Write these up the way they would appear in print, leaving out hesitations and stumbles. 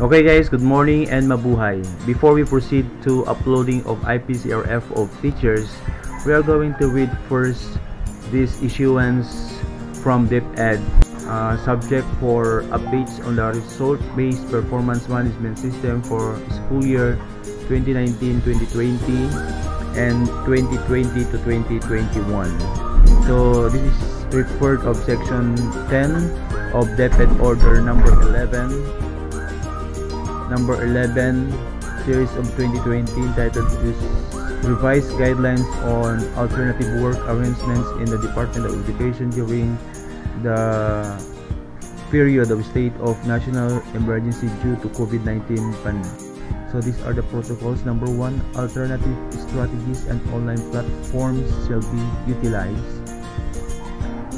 Okay guys, good morning and mabuhay. Before we proceed to uploading of IPCRF of teachers, we are going to read first this issuance from DepEd, subject for updates on the result-based performance management system for school year 2019-2020 and 2020-2021. So this is referred of section 10 of DepEd order number 11 series of 2020, titled Revised Guidelines on Alternative Work Arrangements in the Department of Education during the period of state of national emergency due to COVID-19 pandemic. So these are the protocols. Number 1, alternative strategies and online platforms shall be utilized.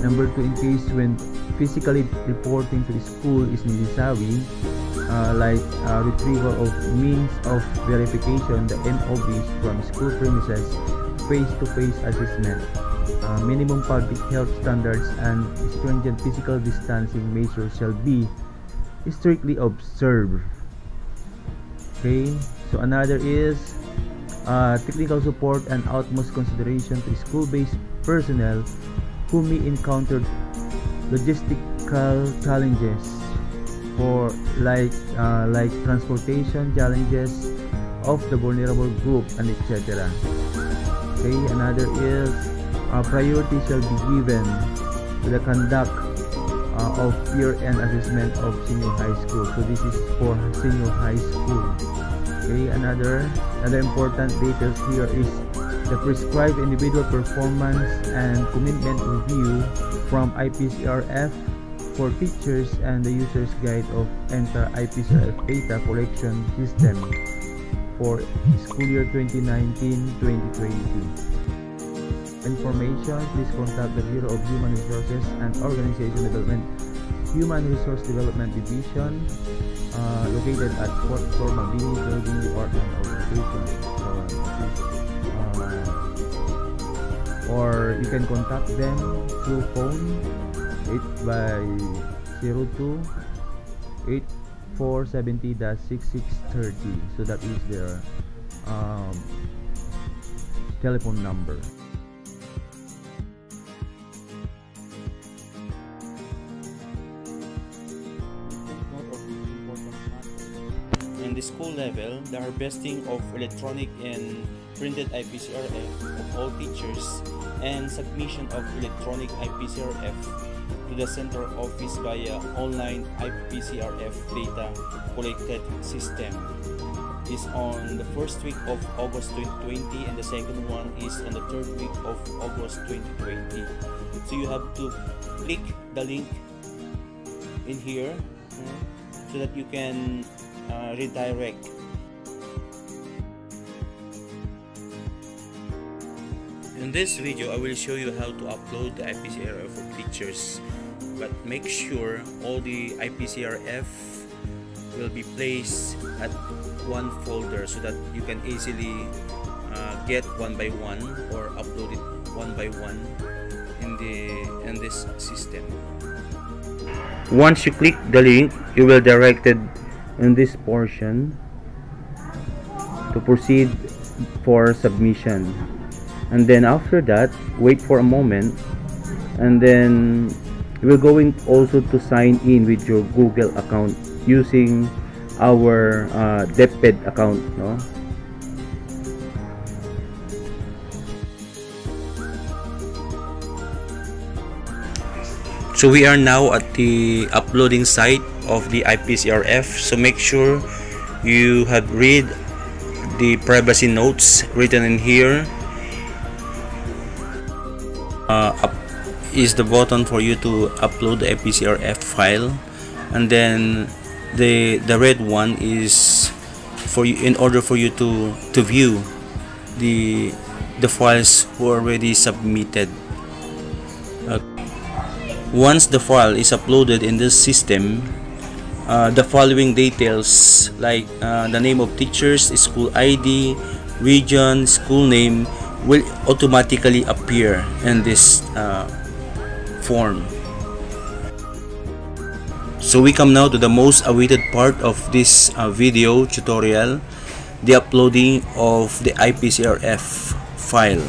Number 2, in case when physically reporting to the school is necessary, like retrieval of means of verification, the MOBs, from school premises, face-to-face assessment, minimum public health standards, and stringent physical distancing measures shall be strictly observed. Okay, so another is technical support and utmost consideration to school-based personnel who may encounter logistical challenges for like transportation challenges of the vulnerable group, and etc. Okay, another is priority shall be given to the conduct of year-end assessment of senior high school. So this is for senior high school. Okay, another important details here is the prescribed individual performance and commitment review from IPCRF for teachers and the user's guide of entire IPCRF data collection system for school year 2019-2020. Information, please contact the Bureau of Human Resources and Organization Development, Human Resource Development Division, located at Port Corbett University, Department of Education. Or you can contact them through phone 8-02-8470-6630. So that is their telephone number. In the school level, the harvesting of electronic and printed IPCRF of all teachers and submission of electronic IPCRF to the central office via online IPCRF data collected system is on the first week of August 2020, and the second one is on the third week of August 2020. So you have to click the link in here so that you can redirect. In this video, I will show you how to upload the IPCRF for teachers, but make sure all the IPCRF will be placed at one folder so that you can easily get one by one or upload it one by one in this system. Once you click the link, you will be directed in this portion to proceed for submission. And then after that, wait for a moment, and then we're going also to sign in with your Google account using our DepEd account, no? So we are now at the uploading site of the IPCRF, so make sure you have read the privacy notes written in here. Up is the button for you to upload the IPCRF file, and then the red one is for you in order for you to view the files were already submitted. Once the file is uploaded in this system, the following details like the name of teachers, school ID, region, school name will automatically appear in this form. So we come now to the most awaited part of this video tutorial, the uploading of the IPCRF file.